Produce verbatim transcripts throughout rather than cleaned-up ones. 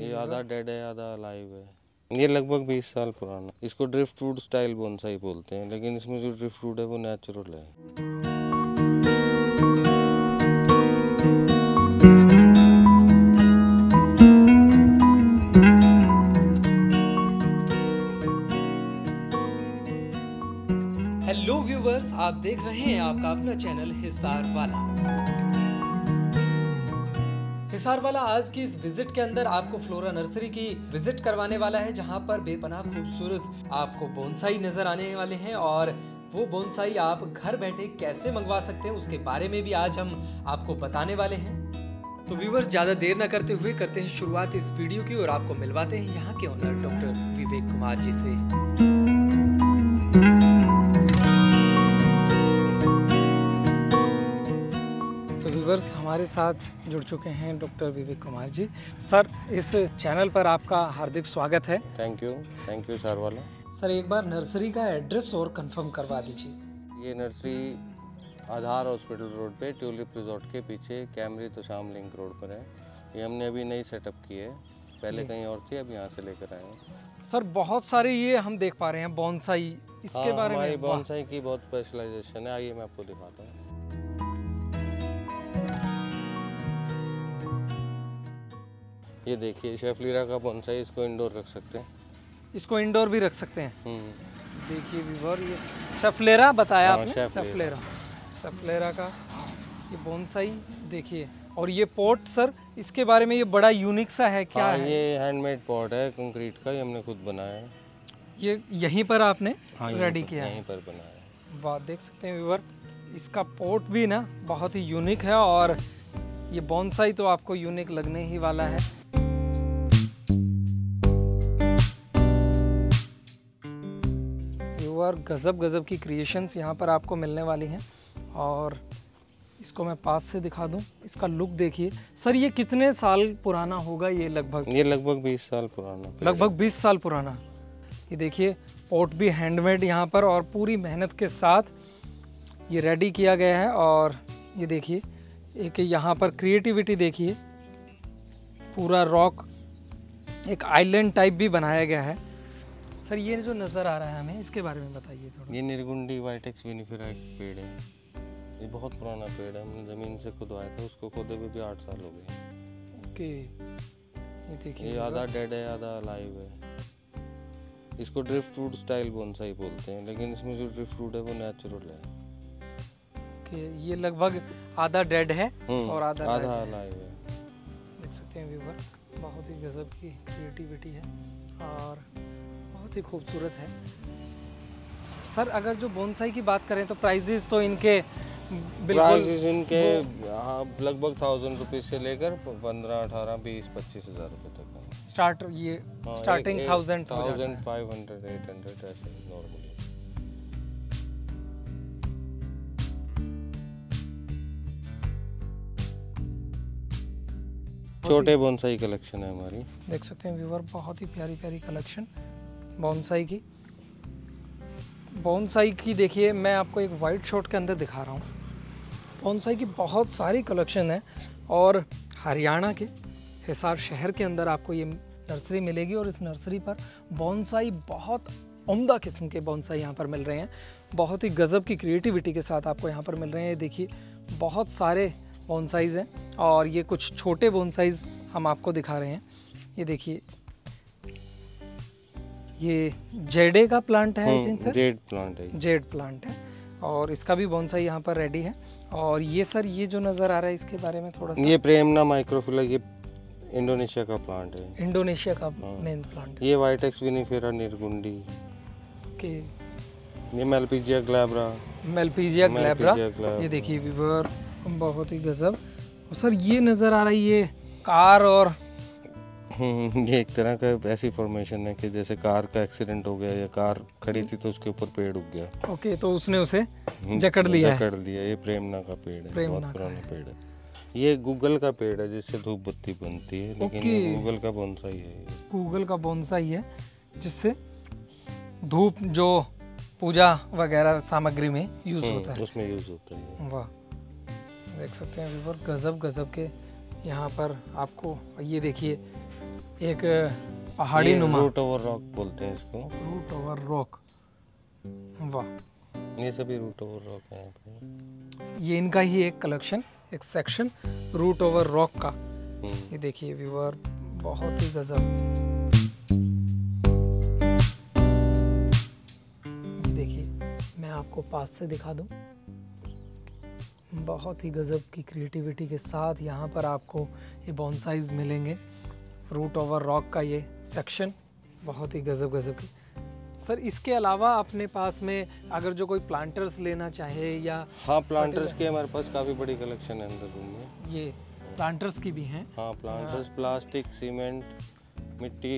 ये आधा डेड है आधा अलाइव है। ये लगभग बीस साल पुराना। इसको ड्रिफ्ट फ्रूट स्टाइल बोनसाई बोलते हैं, लेकिन इसमें जो ड्रिफ्ट फ्रूट है वो नेचुरल है। हेलो व्यूवर्स, आप देख रहे हैं आपका अपना चैनल हिसार वाला। हिसार वाला आज की इस विजिट के अंदर आपको फ्लोरा नर्सरी की विजिट करवाने वाला है, जहां पर बेपनाह खूबसूरत आपको बोनसाई नजर आने वाले हैं और वो बोनसाई आप घर बैठे कैसे मंगवा सकते हैं उसके बारे में भी आज हम आपको बताने वाले हैं। तो व्यूवर्स, ज्यादा देर ना करते हुए करते हैं शुरुआत इस वीडियो की और आपको मिलवाते हैं यहाँ के ऑनर डॉक्टर विवेक कुमार जी से। तो व्यूवर्स, हमारे साथ जुड़ चुके हैं डॉक्टर विवेक कुमार जी। सर, इस चैनल पर आपका हार्दिक स्वागत है। Thank you, thank you sir वाला। सर, एक बार नर्सरी का एड्रेस और कंफर्म करवा दीजिए। ये नर्सरी आधार हॉस्पिटल रोड पे ट्यूलिप रिजॉर्ट के पीछे कैमरी तोशाम लिंक रोड पर है। ये हमने अभी नई सेटअप की है, पहले कहीं और थी, अब यहाँ से लेकर आए हैं। सर, बहुत सारे ये हम देख पा रहे हैं बोनसाई, इसके हाँ, बारे में बोनसाई की बहुत स्पेशलाइजेशन है। आइए मैं आपको दिखाता हूँ। ये देखिए शेफलीरा का बोनसाई, इसको इंडोर रख सकते हैं, इसको इंडोर भी रख सकते हैं। देखिए व्यूअर, ये शेफलेरा बताया आपने, शेफलेरा शेफलेरा का ये बोनसाई देखिए। और ये पॉट सर, इसके बारे में ये बड़ा यूनिक सा है, क्या है? ये हैंडमेड पॉट है, कंक्रीट का, ये हमने खुद बनाया है। ये यहीं पर आपने रेडी किया है? यहीं पर बनाया। वाह, देख सकते हैं व्यूअर, इसका पॉट भी ना बहुत ही यूनिक है और ये बोनसाई तो आपको यूनिक लगने ही वाला है। और गजब गजब की क्रिएशंस यहाँ पर आपको मिलने वाली हैं। और इसको मैं पास से दिखा दूँ, इसका लुक देखिए। सर, ये कितने साल पुराना होगा? ये लगभग ये लगभग बीस साल पुराना, लगभग बीस साल पुराना। ये देखिए पॉट भी हैंडमेड यहाँ पर और पूरी मेहनत के साथ ये रेडी किया गया है। और ये देखिए एक यहाँ पर क्रिएटिविटी देखिए, पूरा रॉक एक आइलैंड टाइप भी बनाया गया है। सर, ये जो नज़र आ रहा है हमें, इसके बारे में बताइए थोड़ा। ये निर्गुंडी वाइटेक्स विनिफेरा एक पेड़ है, ये बहुत पुराना पेड़ है, हमने ज़मीन से खुदवाया था, उसको खोदे हुए भी आठ साल हो गए। ओके, ये देखिए ये आधा डेड है आधा अलाइव है। इसको ड्रिफ्ट फ्रूट स्टाइल बोनसाई बोलते हैं, लेकिन इसमें जो ड्रिफ्ट फ्रूट है वो नेचुरल है। ओके, ये लगभग आधा डेड है और आधा आधा अलाइव है। देख सकते हैं व्यूअर, बहुत ही गजब की क्रिएटिविटी है और बहुत ही खूबसूरत है। सर, अगर जो बोनसाई की बात करें तो प्राइजेस तो इनके प्राइजेस इनके हाँ लगभग थाउजेंड रुपीज से लेकर पंद्रह अठारह बीस पच्चीस हजार रुपए तक स्टार्ट। ये हाँ, starting thousand thousand five hundred eight hundred ऐसे नॉर्मली। छोटे बोनसाई कलेक्शन है हमारी, देख सकते हैं व्यूअर, बहुत ही प्यारी प्यारी कलेक्शन बोनसाई की। बोनसाई की देखिए, मैं आपको एक वाइट शॉट के अंदर दिखा रहा हूँ। बोनसाई की बहुत सारी कलेक्शन है और हरियाणा के हिसार शहर के अंदर आपको ये नर्सरी मिलेगी और इस नर्सरी पर बोनसाई, बहुत उम्दा किस्म के बोनसाई यहाँ पर मिल रहे हैं, बहुत ही गजब की क्रिएटिविटी के साथ आपको यहाँ पर मिल रहे हैं। देखिए बहुत सारे बोनसाइज हैं और ये कुछ छोटे बोनसाइज हम आपको दिखा रहे हैं। ये देखिए ये जेडे का प्लांट है, I think sir jade plant है, जेड प्लांट है और इसका भी बोनसाई यहाँ पर रेडी है। और ये सर, ये जो नज़र आ रहा है इसके बारे में थोड़ा सा। ये प्रेमना माइक्रोफिला, ये इंडोनेशिया का प्लांट है, इंडोनेशिया का मेन प्लांट है। ये वाइटेक्स विनिफेरा निर्गुंडी के, ये मेलपीजिया ग्लैब्रा, मेलपीजिया ग्लैब्रा, ये देखिए व्यूअर, बहुत ही गजब। सर, ये नज़र आ रहा है ये कार, और ये एक तरह का ऐसी फॉर्मेशन है कि जैसे कार का एक्सीडेंट हो गया या कार खड़ी थी तो उसके ऊपर पेड़ उग गया। ओके, तो उसने उसे जकड़ लिया है। जकड़ लिया। ये प्रेमना का पेड़ है, प्रेमना बहुत पुराना पेड़ है। ये गूगल का पेड़ है जिससे धूप बत्ती बनती है, लेकिन गूगल का बोनसाई है। गूगल का बोनसाई है जिससे धूप जो पूजा वगैरह सामग्री में यूज होता है, उसमें यूज होता है। वाह, देख सकते हैं गजब गजब के यहाँ पर आपको। ये देखिए एक पहाड़ी नुमा रूट ओवर रॉक बोलते हैं इसको। रूट ओवर रॉक, वाह, ये सभी रूट ओवर रॉक हैं। ये इनका ही एक कलेक्शन, एक सेक्शन रूट ओवर रॉक का। ये देखिए व्यूअर, बहुत ही गजब। देखिए मैं आपको पास से दिखा दूं, बहुत ही गजब की क्रिएटिविटी के साथ यहाँ पर आपको ये बॉन्साइज मिलेंगे। रूट ओवर रॉक का ये सेक्शन बहुत ही गजब गजब की। सर इसके अलावा अपने पास में अगर जो कोई प्लांटर्स लेना चाहे या? हाँ, प्लांटर्स के हमारे पास काफ़ी बड़ी कलेक्शन है अंदर रूम में। ये प्लांटर्स की भी हैं? हाँ, प्लांटर्स, प्लास्टिक, सीमेंट, मिट्टी,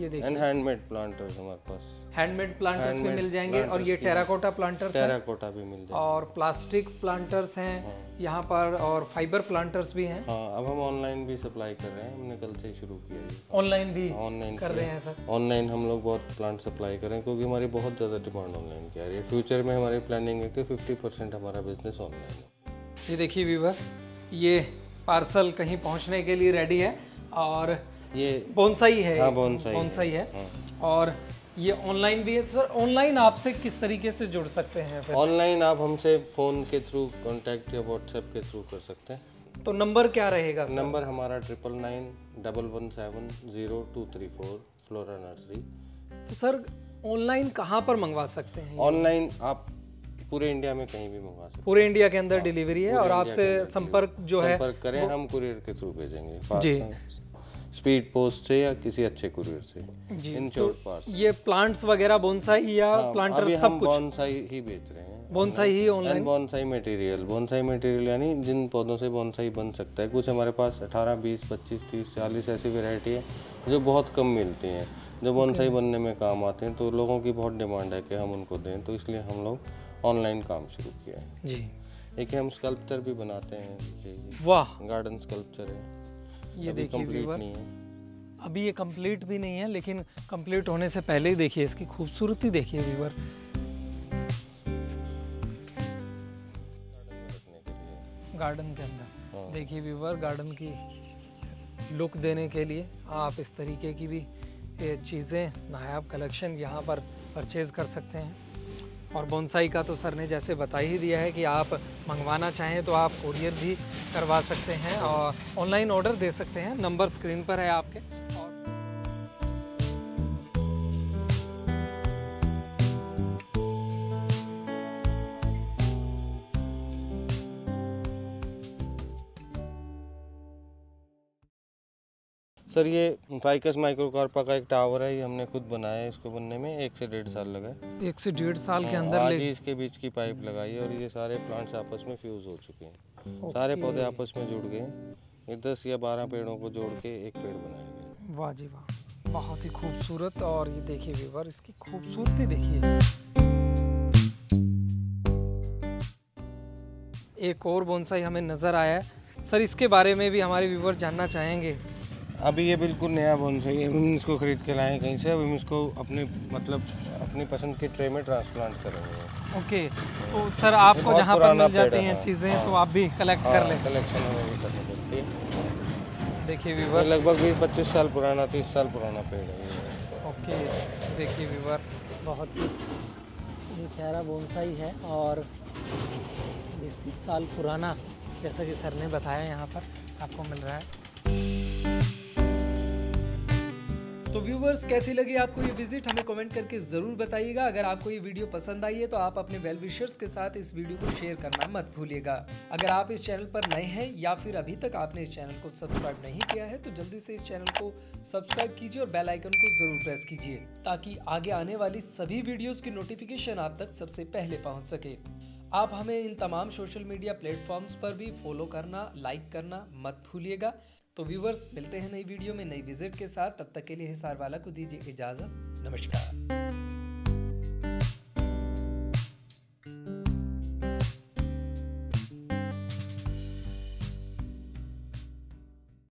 ये देखिए, एंड हैंडमेड प्लांटर्स हमारे पास। हैंडमेड प्लांटर्स भी मिल जाएंगे और ये टेराकोटा प्लांटर्स, टेराकोटा भी मिल जाएंगे और प्लास्टिक प्लांटर्स हैं। हाँ। यहाँ पर और फाइबर प्लांटर्स भी हैं। हाँ, अब हम ऑनलाइन भी सप्लाई कर रहे हैं, हमने कल से शुरू किया है। ऑनलाइन भी ऑनलाइन कर रहे हैं सर? ऑनलाइन हम लोग बहुत प्लांट सप्लाई कर रहे हैं क्योंकि हमारी बहुत ज़्यादा डिमांड ऑनलाइन की आ रही है। फ्यूचर में हमारी प्लानिंग है कि फिफ्टी परसेंट हमारा बिजनेस ऑनलाइन है। ये देखिए व्यूअर, ये पार्सल कहीं पहुँचने के लिए रेडी है और ये बोनसाई है, बोनसाई है और ये ऑनलाइन भी है। सर ऑनलाइन आपसे किस तरीके से जुड़ सकते हैं? ऑनलाइन आप हमसे फ़ोन के थ्रू कांटेक्ट या व्हाट्सएप के थ्रू कर सकते हैं। तो नंबर क्या रहेगा सर? नंबर हमारा triple nine double one seven zero two three four, Flora nursery. तो सर ऑनलाइन कहाँ पर मंगवा सकते हैं? ऑनलाइन आप पूरे इंडिया में कहीं भी मंगवा सकते हैं। पूरे इंडिया के अंदर डिलीवरी है और आपसे संपर्क जो है करें, हम कुरियर के थ्रू भेजेंगे जी, स्पीड पोस्ट से या किसी अच्छे कुरियर से। इन शॉर्ट पार्सल, ये प्लांट्स वगैरह बोनसाई या प्लांटर सब कुछ बोनसाई ही बेच रहे हैं। बोनसाई ही online, bonsai material, bonsai material यानी जिन पौधों से बोनसाई बन सकता है। कुछ हमारे पास अठारह, बीस, पच्चीस, तीस, चालीस ऐसी वैरायटी है जो बहुत कम मिलती हैं, जो बोनसाई बनने में काम आते हैं। तो लोगों की बहुत डिमांड है कि हम उनको दें, तो इसलिए हम लोग ऑनलाइन काम शुरू किया है जी। एक हम स्कल्पचर भी बनाते हैं, वाह, गार्डन स्कल्पचर है। ये देखिए व्यूअर, अभी ये कंप्लीट भी नहीं है लेकिन कंप्लीट होने से पहले ही देखिए इसकी खूबसूरती, देखिए व्यूअर। गार्डन के अंदर देखिए व्यूअर, गार्डन की लुक देने के लिए आप इस तरीके की भी चीज़ें, नायाब कलेक्शन यहाँ पर परचेज कर सकते हैं। और बोनसाई का तो सर ने जैसे बता ही दिया है कि आप मंगवाना चाहें तो आप कुरियर भी करवा सकते हैं और ऑनलाइन ऑर्डर दे सकते हैं। नंबर स्क्रीन पर है आपके। और सर ये फाइकस माइक्रोकार्पा का एक टावर है, ये हमने खुद बनाया है। इसको बनने में एक से डेढ़ साल लगा है। एक से डेढ़ साल के अंदर आज ही इसके बीच की पाइप लगाई है और ये सारे प्लांट्स आपस में फ्यूज हो चुके हैं, सारे पौधे आपस में जुड़ गए। ये दस या बारह पेड़ों को जोड़ के एक पेड़ बनाया गया। वाह जी वाह, बहुत ही खूबसूरत। और ये देखिए व्यूअर, इसकी खूबसूरती देखिए। एक और बोनसाई हमें नजर आया है सर, इसके बारे में भी हमारे व्यूअर जानना चाहेंगे। अभी ये बिल्कुल नया बोनसाई है, हम इसको खरीद के लाए कहीं से। अब हम इसको अपने मतलब अपनी पसंद के ट्रे में ट्रांसप्लांट करेंगे। ओके, तो सर आपको जहाँ पर मिल जाती हैं चीज़ें, हाँ, तो आप भी कलेक्ट कर लें? कलेक्शन हमें करनी पड़ती है। देखिए व्यूअर, लगभग भी पच्चीस साल पुराना, तीस साल पुराना पेड़ है। ओके, देखिए व्यूअर, बहुत ही प्यारा बोनसाई है और बीस तीस साल पुराना, जैसा कि सर ने बताया यहाँ पर आपको मिल रहा है। तो व्यूवर्स, कैसी लगी आपको ये विजिट, हमें कमेंट करके ज़रूर बताइएगा। अगर आपको ये वीडियो पसंद आई है तो आप अपने वेल विशर्स के साथ इस वीडियो को शेयर करना मत भूलिएगा। अगर आप इस चैनल पर नए हैं या फिर अभी तक आपने इस चैनल को सब्सक्राइब नहीं किया है तो जल्दी से इस चैनल को सब्सक्राइब कीजिए और बेल आइकन को जरूर प्रेस कीजिए ताकि आगे आने वाली सभी वीडियोज़ की नोटिफिकेशन आप तक सबसे पहले पहुँच सके। आप हमें इन तमाम सोशल मीडिया प्लेटफॉर्म्स पर भी फॉलो करना, लाइक करना मत भूलिएगा। तो व्यूवर्स, मिलते हैं नई वीडियो में नई विजिट के साथ। तब तक के लिए हिसार वाला को दीजिए इजाज़त। नमस्कार।